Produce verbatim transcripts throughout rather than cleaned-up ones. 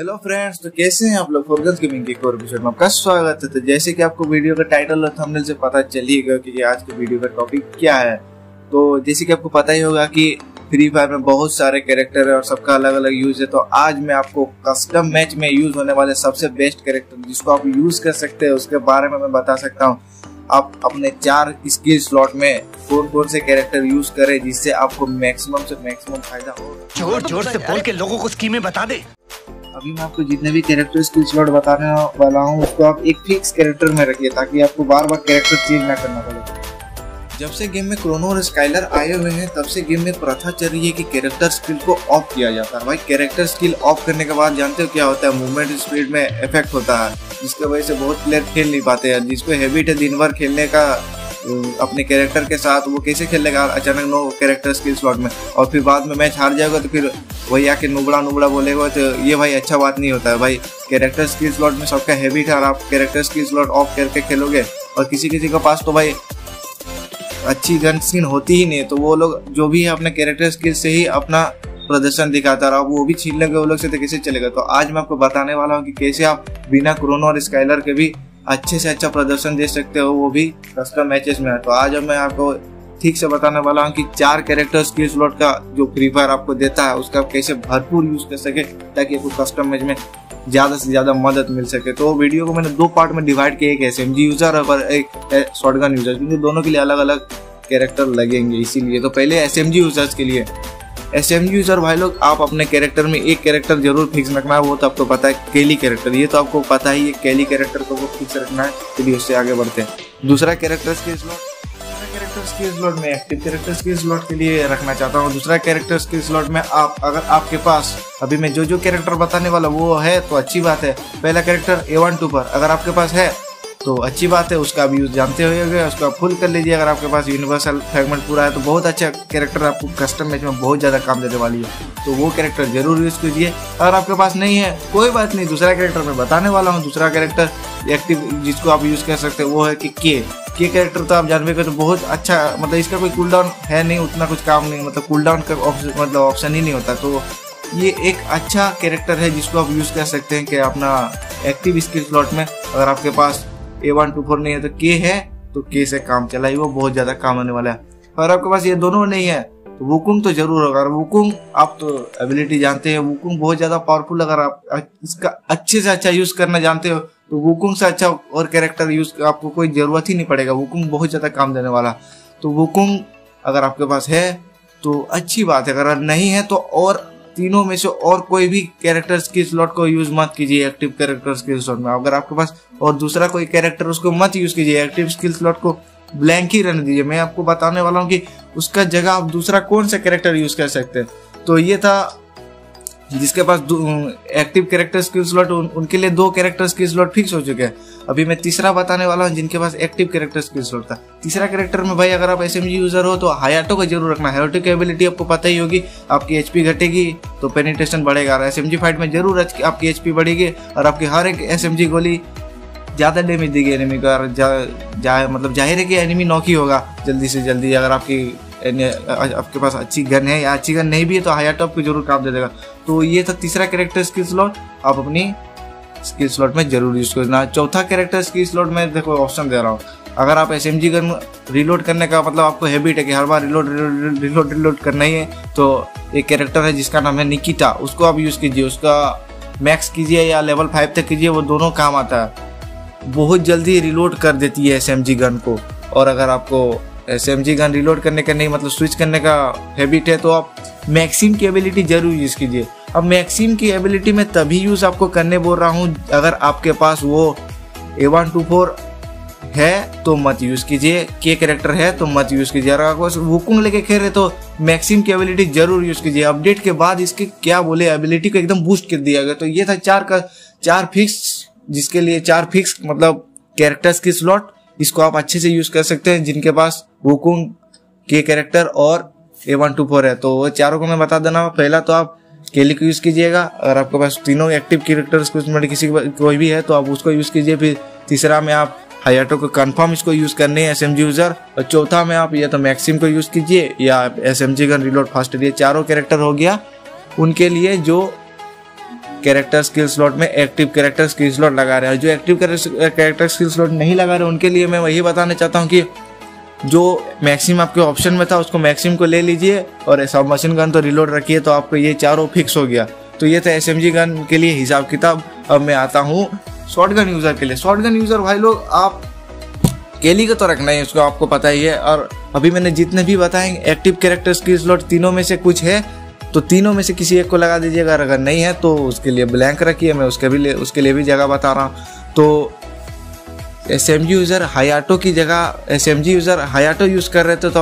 Hello friends, तो कैसे हैं आप लोग। फोरगस गेमिंग के एक और एपिसोड में आपका स्वागत है। तो जैसे कि आपको वीडियो का टाइटल और थंबनेल से पता चलेगा कि आज के वीडियो का टॉपिक क्या है। तो जैसे कि आपको पता ही होगा कि फ्री फायर में बहुत सारे कैरेक्टर है और सबका अलग अलग यूज है। तो आज मैं आपको कस्टम मैच में यूज होने वाले सबसे बेस्ट कैरेक्टर जिसको आप यूज कर सकते हैं उसके बारे में मैं बता सकता हूँ। आप अपने चार स्किल स्लॉट में कौन कौन से कैरेक्टर यूज करें जिससे आपको मैक्सिमम से मैक्सिमम फायदा होगा। जोर जोर से बोल के लोगों को स्कीमें बता दे। अभी मैं आपको जितने भी कैरेक्टर स्किल स्लॉट बताने वाला हूँ उसको आप एक फिक्स कैरेक्टर में रखिए ताकि आपको बार बार कैरेक्टर चेंज ना करना पड़े। जब से गेम में क्रोनो और स्काइलर आए हुए हैं तब से गेम में प्रथा चल रही है कि कैरेक्टर स्किल को ऑफ किया जाता है। भाई कैरेक्टर स्किल ऑफ करने के बाद जानते हो क्या होता है, मूवमेंट स्पीड में इफेक्ट होता है जिसकी वजह से बहुत प्लेयर खेल नहीं पाते हैं। जिसको हैबिट है दिन भर खेलने का अपने कैरेक्टर के साथ, वो कैसे खेलेगा अचानक नो कैरेक्टर स्किल स्लॉट में, और फिर बाद में मैच हार जाएगा तो फिर वही आके नुबड़ा नुबड़ा बोलेगा। तो ये भाई अच्छा बात नहीं होता है। भाई कैरेक्टर स्किल स्लॉट में सबका हैबिट है और आप कैरेक्टर स्किल स्लॉट ऑफ करके खेलोगे। और किसी किसी के पास तो भाई अच्छी गन स्किन होती ही नहीं, तो वो लोग जो भी है अपने कैरेक्टर स्किल से ही अपना प्रदर्शन दिखाता रहा। वो भी छीन लेंगे वो लोग से तो कैसे चलेगा। तो आज मैं आपको बताने वाला हूँ कि कैसे आप बिना क्रोनो और स्काइलर के भी अच्छे से अच्छा प्रदर्शन दे सकते हो, वो भी कस्टम मैचेस में। तो आज मैं आपको ठीक से बताने वाला हूँ कि चार कैरेक्टर स्किल स्लॉट का जो फ्री फायर आपको देता है उसका आप कैसे भरपूर यूज कर सके ताकि आपको कस्टम मैच में ज़्यादा से ज़्यादा मदद मिल सके। तो वीडियो को मैंने दो पार्ट में डिवाइड किया, एक एसएमजी यूज़र और एक शॉटगन यूज़र, क्योंकि दोनों के लिए अलग अलग कैरेक्टर लगेंगे इसीलिए। तो पहले एसएमजी यूज़र्स के लिए, एसएमजी यूज़र भाई लोग आप अपने कैरेक्टर में एक कैरेक्टर जरूर फिक्स रखना है। वो तो आपको पता है केली कैरेक्टर, ये तो आपको पता ही है केली कैरेक्टर को फिक्स रखना है। चलिए उससे आगे बढ़ते हैं। दूसरा character skill slot, character skill slot में एक्टिव कैरेक्टर स्किल स्लॉट के लिए रखना चाहता हूँ। दूसरा कैरेक्टर स्किल स्लॉट में आप अगर आपके पास अभी मैं जो जो कैरेक्टर बताने वाला वो है तो अच्छी बात है। पहला character A one two four अगर आपके पास है तो अच्छी बात है, उसका आप यूज़ जानते होंगे, उसको आप फुल कर लीजिए। अगर आपके पास यूनिवर्सल फ्रैगमेंट पूरा है तो बहुत अच्छा कैरेक्टर आपको कस्टम मैच में बहुत ज़्यादा काम देने वाली है, तो वो कैरेक्टर जरूर यूज़ कीजिए। अगर आपके पास नहीं है कोई बात नहीं, दूसरा कैरेक्टर मैं बताने वाला हूँ। दूसरा कैरेक्टर एक्टिव जिसको आप यूज़ कर सकते हो वो है कि के के कैरेक्टर। तो आप जानवे के तो बहुत अच्छा, मतलब इसका कोई कूल डाउन है नहीं, उतना कुछ काम नहीं, मतलब कूल डाउन का मतलब ऑप्शन ही नहीं होता। तो ये एक अच्छा कैरेक्टर है जिसको आप यूज़ कर सकते हैं कि अपना एक्टिव स्किल स्लॉट में। अगर आपके पास ए वन टू फोर नहीं है तो के है, तो के से काम चलाइए, वो बहुत ज़्यादा काम आने वाला है। अगर आपके पास ये दोनों नहीं है तो वुकोंग तो जरूर होगा। अगर वुकोंग आप तो एबिलिटी जानते हैं, वुकोंग बहुत ज़्यादा पावरफुल, अगर आप इसका अच्छे से अच्छा यूज़ करना जानते हो तो वुकोंग से अच्छा और कैरेक्टर यूज़ आपको कोई ज़रूरत ही नहीं पड़ेगा। वुकोंग बहुत ज़्यादा काम देने वाला, तो वुकोंग अगर आपके पास है तो अच्छी बात है, अगर नहीं है तो और तीनों में से और कोई भी कैरेक्टर स्किल स्लॉट को यूज़ मत कीजिए एक्टिव कैरेक्टर स्किल स्लॉट में। अगर आपके पास और दूसरा कोई कैरेक्टर उसको मत यूज़ कीजिए, एक्टिव स्किल स्लॉट को ब्लैंक ही रहने दीजिए। मैं आपको बताने वाला हूँ कि उसका जगह आप दूसरा कौन सा कैरेक्टर यूज़ कर सकते हैं। तो ये था जिसके पास एक्टिव कैरेक्टर स्किल स्लॉट उन, उनके लिए दो कैरेक्टर स्किल स्लॉट फिक्स हो चुके हैं। अभी मैं तीसरा बताने वाला हूँ जिनके पास एक्टिव कैरेक्टर स्किल स्लॉट था। तीसरा कैरेक्टर में भाई अगर आप एसएमजी यूज़र हो तो हायाटो को जरूर रखना। हायाटो की एबिलिटी आपको पता ही होगी, आपकी एचपी घटेगी तो पेनिट्रेशन बढ़ेगा। एसएमजी फाइट में जरूर आपकी एचपी बढ़ेगी और आपकी हर एक एसएमजी गोली ज़्यादा डैमेज देगी एनिमी का। और जा, मतलब जाहिर है कि एनिमी नॉक ही होगा जल्दी से जल्दी। अगर आपकी आपके पास अच्छी गन है या अच्छी गन नहीं भी है तो हायाटो आपको जरूर काम दे देगा। तो ये था तीसरा कैरेक्टर स्किल स्लॉट, आप अपनी स्किल स्लॉट में जरूर यूज़ करना। चौथा कैरेक्टर स्किल स्लॉट में देखो ऑप्शन दे रहा हूँ। अगर आप S M G gun reload करने का मतलब आपको हैबिट है कि हर बार रिलोड रिलोड रिलोड रिलोड करना ही है, तो एक कैरेक्टर है जिसका नाम है निकिता, उसको आप यूज़ कीजिए। उसका मैक्स कीजिए या लेवल फाइव तक कीजिए, वो दोनों काम आता है। बहुत जल्दी रिलोड कर देती है एस एम जी गन को। और अगर आपको S M G gun reload करने का नहीं मतलब स्विच करने का हैबिट है तो आप मैक्सिम की एबिलिटी जरूर यूज़ कीजिए। अब मैक्सिम की एबिलिटी में तभी यूज़ आपको करने बोल रहा हूँ अगर आपके पास वो ए वन टू फोर है तो मत यूज़ कीजिए, के कैरेक्टर है तो मत यूज़ कीजिए। अगर आपको वुकोंग लेके खेल रहे तो मैक्सिम की एबिलिटी जरूर यूज़ कीजिए। अपडेट के बाद इसके क्या बोले एबिलिटी को एकदम बूस्ट कर दिया गया। तो ये था चार का चार फिक्स, जिसके लिए चार फिक्स मतलब कैरेक्टर्स की स्लॉट, इसको आप अच्छे से यूज़ कर सकते हैं जिनके पास वुकोंग, के कैरेक्टर और ए वन टू फोर है। तो चारों को मैं बता देना। पहला तो आप केली को यूज़ कीजिएगा, अगर आपके पास तीनों एक्टिव कैरेक्टर्स में किसी कोई भी है तो आप उसको यूज़ कीजिए। फिर तीसरा में आप हायाटो को कंफर्म इसको यूज़ करने है एसएमजी यूज़र। और चौथा में आप या तो मैक्सिम को यूज़ कीजिए या एसएमजी गन रिलोड फास्ट। ये चारों कैरेक्टर हो गया उनके लिए जो कैरेक्टर स्किल स्लॉट में एक्टिव कैरेक्टर स्किल स्लॉट लगा रहे हैं। और जो एक्टिव कैरेक्टर स्किल स्लॉट नहीं लगा रहे उनके लिए मैं वही बताना चाहता हूँ कि जो मैक्सिम आपके ऑप्शन में था उसको मैक्सिम को ले लीजिए और सब मशीन गन तो रिलोड रखिए, तो आपको ये चारों फिक्स हो गया। तो ये था एस एम जी गन के लिए हिसाब किताब। अब मैं आता हूँ शॉर्ट गन यूज़र के लिए। शॉर्ट गन यूज़र भाई लोग आप केली को तो रखना है, उसको आपको पता ही है। और अभी मैंने जितने भी बताएं एक्टिव कैरेक्टर्स की स्लॉट तीनों में से कुछ है तो तीनों में से किसी एक को लगा दीजिएगा, अगर नहीं है तो उसके लिए ब्लैंक रखिए। मैं उसके भी लिए उसके लिए भी जगह बता रहा हूँ। तो S M G user Hayato की जगह S M G user Hayato use कर रहे थे तो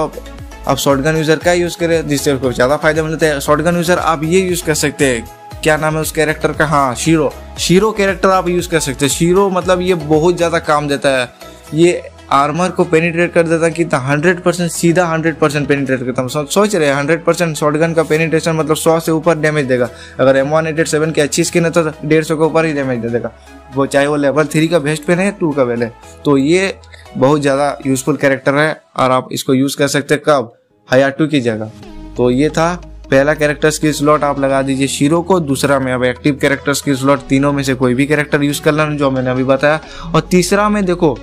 आप शॉर्टगन यूज़र का यूज़ करें जिससे उसको ज़्यादा फायदा मिलता है। शॉर्टगन यूज़र आप ये यूज़ कर सकते हैं, क्या नाम है उस कैरेक्टर का, हाँ शीरो, शीरो कैरेक्टर आप यूज़ कर सकते हैं। शीरो मतलब ये बहुत ज़्यादा काम देता है, ये आर्मर को पेनिट्रेट कर देता है कि हंड्रेड परसेंट सीधा हंड्रेड परसेंट पेनिट्रेट करता हूँ। सोच रहे हैं हंड्रेड परसेंट शॉर्टगन का पेनिट्रेशन मतलब सौ से ऊपर डैमेज देगा। अगर M one eight eight seven की अच्छी स्किन है तो डेढ़ सौ के ऊपर ही डैमेज दे देगा, वो चाहे वो लेवल थ्री का बेस्ट पेन है टू का वेल है। तो ये बहुत ज़्यादा यूजफुल कैरेक्टर है और आप इसको यूज़ कर सकते हैं कब, हयाटू की जगह। तो ये था पहला कैरेक्टर्स की स्लॉट आप लगा दीजिए शीरो को, दूसरा में अब एक्टिव कैरेक्टर्स की स्लॉट तीनों में से कोई भी कैरेक्टर यूज़ कर लेना जो मैंने अभी बताया, और तीसरा में देखो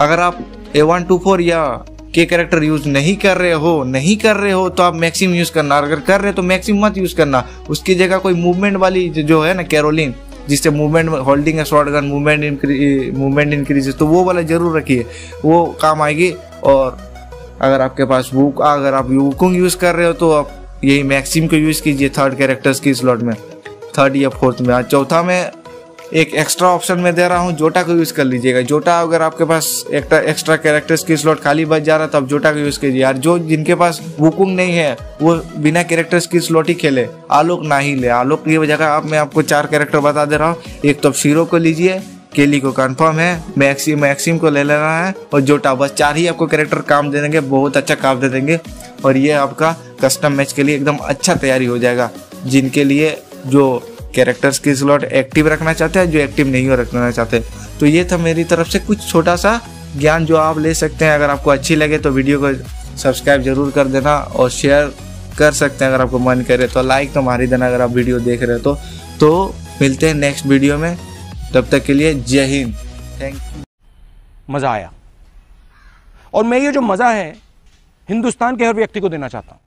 अगर आप ए वन टू फोर या के कैरेक्टर यूज़ नहीं कर रहे हो नहीं कर रहे हो तो आप मैक्सिम यूज़ करना, अगर कर रहे हो तो मैक्सिम मत यूज़ करना, उसकी जगह कोई मूवमेंट वाली जो है ना कैरोलिन जिससे मूवमेंट होल्डिंग है शॉर्ट गन मूवमेंट इंक्री मूवमेंट इंक्रीजेस, तो वो वाला ज़रूर रखिए, वो काम आएगी। और अगर आपके पास वुक अगर आप वुकोंग यूज़ कर रहे हो तो आप यही मैक्सिम को यूज़ कीजिए थर्ड कैरेक्टर्स की स्लॉट में, थर्ड या फोर्थ में। आज चौथा में एक एक्स्ट्रा ऑप्शन में दे रहा हूँ, जोटा को यूज़ कर लीजिएगा। जोटा अगर आपके पास एक एक्स्ट्रा कैरेक्टर्स की स्लॉट खाली बच जा रहा तो आप जोटा को यूज़ कीजिए। यार जो जिनके पास वुकुंग नहीं है वो बिना कैरेक्टर्स की स्लॉट ही खेले, आलोक ना ही ले। आलोक की जगह आप मैं आपको चार कैरेक्टर बता दे रहा हूँ, एक तो शीरो को लीजिए, केली को कन्फर्म है, मैक्सिम मैक्सिम को ले लेना है और जोटा, बस चार ही आपको कैरेक्टर काम दे देंगे, बहुत अच्छा काम दे देंगे। और ये आपका कस्टम मैच के लिए एकदम अच्छा तैयारी हो जाएगा जिनके लिए जो कैरेक्टर्स की स्लॉट एक्टिव रखना चाहते हैं जो एक्टिव नहीं हो रखना चाहते। तो ये था मेरी तरफ से कुछ छोटा सा ज्ञान जो आप ले सकते हैं। अगर आपको अच्छी लगे तो वीडियो को सब्सक्राइब जरूर कर देना और शेयर कर सकते हैं अगर आपको मन करे तो, लाइक तो मार ही देना अगर आप वीडियो देख रहे हो तो। तो मिलते हैं नेक्स्ट वीडियो में, तब तक के लिए जय हिंद, थैंक यू। मज़ा आया और मैं ये जो मज़ा है हिंदुस्तान के हर व्यक्ति को देना चाहता हूँ।